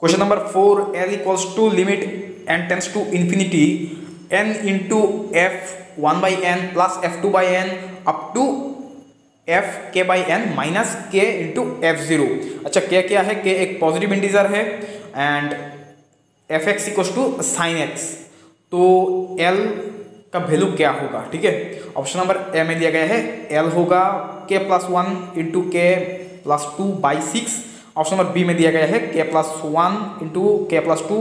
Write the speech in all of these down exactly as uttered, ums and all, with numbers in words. Question number four, L equals to limit N tends to infinity N into F one by N plus F two by N up to F K by N minus K into F zero. अच्छा, K क्या है? K एक positive integer है and F X equals to sine x, तो L का value क्या होगा? ठीक है, ऑप्शन नंबर ए में दिया गया है एल होगा K plus one into K plus two by six. Option number B में दिया गया है K plus one into K plus two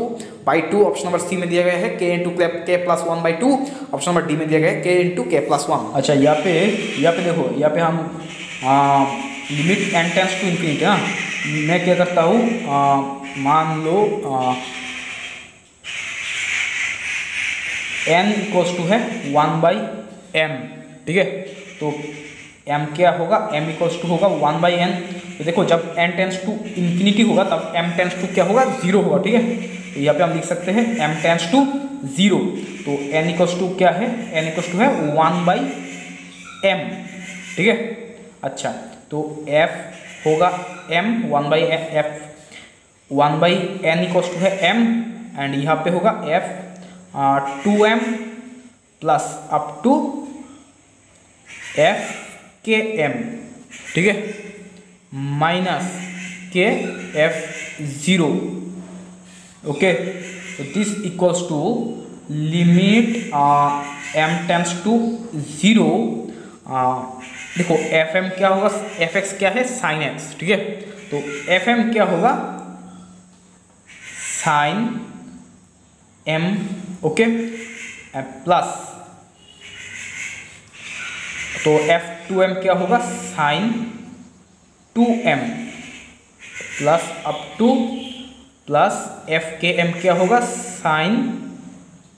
by two. Option number C में दिया गया है K into K plus one by two. Option number D में दिया गया है K into K plus one. अच्छा, यहाँ पे यहाँ पे देखो, यहाँ पे हम limit N tends to infinity, हाँ मैं क्या करता हूँ, मान लो आ, एन इक्वल्स टू है वन बाई एम। ठीक है, तो एम क्या होगा? एम इक्वल्स टू होगा वन बाई एन। तो देखो, जब एन टेंस टू इन्फिनिटी होगा तब एम टेंस टू क्या होगा? जीरो होगा। ठीक है, तो यहाँ पे हम लिख सकते हैं एम टेंस टू जीरो। तो एन इक्वल्स टू क्या है? एन इक्वल्स टू है वन बाई एम। ठीक है, अच्छा तो एफ होगा M one by F, one by N equals to है एम एंड यहाँ पे होगा F two M plus up to F K M. ठीक है, minus K F zero. Okay, तो this equals to limit M tends to zero. देखो F M क्या होगा? एफ एक्स क्या है? Sine x. ठीक है, तो एफ एम क्या होगा? Sine M. ओके, प्लस तो एफ टू एम क्या होगा? Sine two M plus up to plus F K M क्या होगा? Sine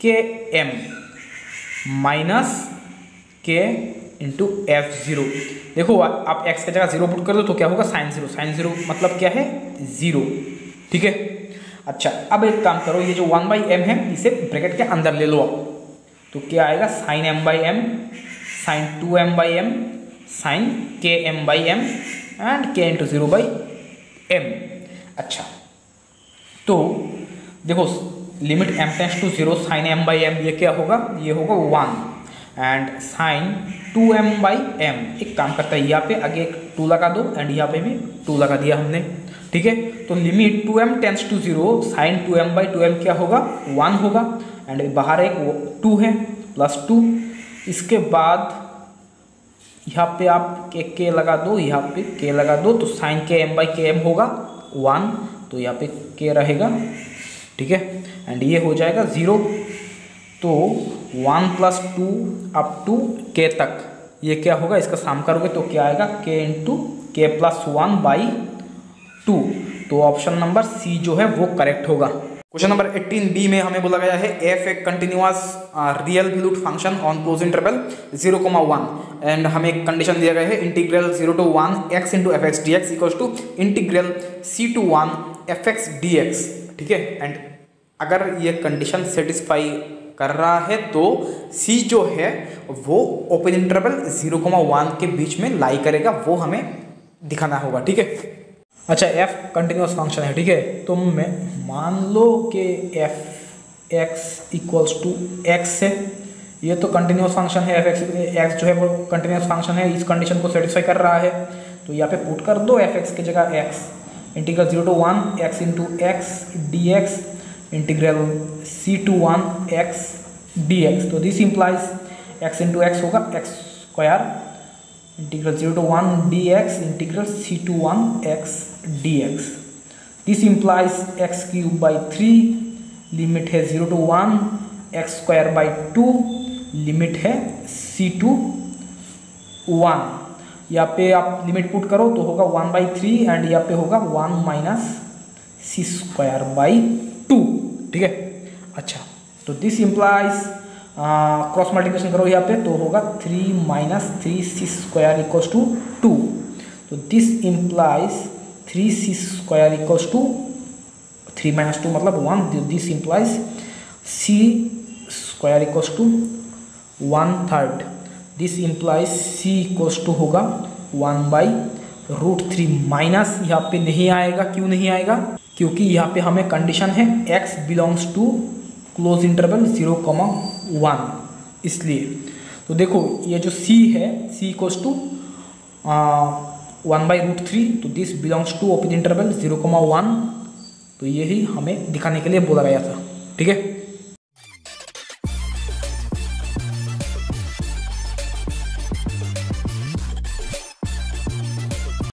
K M minus K into F zero. देखो, आप एक्स की जगह जीरो पुट कर दो तो क्या होगा? Sine zero. साइन जीरो मतलब क्या है? जीरो। ठीक है, अच्छा अब एक काम करो, ये जो वन बाई एम है इसे ब्रैकेट के अंदर ले लो आप, तो क्या आएगा? Sine M by M, sine two M by M, sine K M by M and K into zero by M. अच्छा, तो देखो limit M tends to zero sine M by M ये क्या होगा? ये होगा one and sine two M by M. एक काम करता है, यहाँ पे आगे एक टू लगा दो एंड यहाँ पे भी टू लगा दिया हमने। ठीक है, तो limit two M tends to zero sine two M by two M क्या होगा? वन होगा एंड बाहर एक टू है प्लस टू। इसके बाद यहाँ पे आप के के लगा दो, यहाँ पे के लगा दो, तो sine K M by K M होगा वन, तो यहाँ पे के रहेगा। ठीक है, एंड ये हो जाएगा ज़ीरो। तो one plus two up to K तक ये क्या होगा? इसका साम करोगे तो क्या आएगा? K into K plus one by two. तो ऑप्शन नंबर सी जो है वो करेक्ट होगा। क्वेश्चन नंबर अठारह बी में हमें बोला गया है एफ एक continuous real valued function on close interval zero comma one and हमें एक कंडीशन दिया गया है integral zero to one X into F X D X equals to integral C to one F X D X. ठीक है, and अगर ये condition satisfy कर रहा है तो सी जो है वो open interval zero comma one के बीच में लाई करेगा, वो हमें दिखाना होगा। ठीक है, अच्छा f कंटिन्यूस फंक्शन है। ठीक है, तो मैं मान लो कि F X equals to X है, ये तो कंटिन्यूस फंक्शन है, एफ एक्स एक्स जो है वो कंटिन्यूस फंक्शन है, इस कंडीशन को सेटिस्फाई कर रहा है। तो यहाँ पे पुट कर दो एफ एक्स की जगह x integral zero to one X into X D X integral C to one X D X. तो this implies X into X होगा X square integral zero to one D X integral C to one X D X. This implies X cube by three, limit है zero to one X square by two, limit है C to one. यहाँ पे आप limit put करो तो होगा one by three and यहाँ पे होगा one minus C square by two. ठीक है, अच्छा तो this implies cross uh, multiplication करो यहाँ पे तो होगा three minus three C square equals to two. तो this implies three C square equals to three minus two मतलब one. This implies C square equals to one third. This implies C equals to होगा one by root three minus, यहाँ पे नहीं आएगा, क्यों नहीं आएगा? क्योंकि यहाँ पे हमें कंडीशन है x belongs to close interval zero comma one, इसलिए तो देखो ये जो c है c equals to one by root three, तो this belongs to open interval zero comma one, तो यही हमें दिखाने के लिए बोला गया था। ठीक है।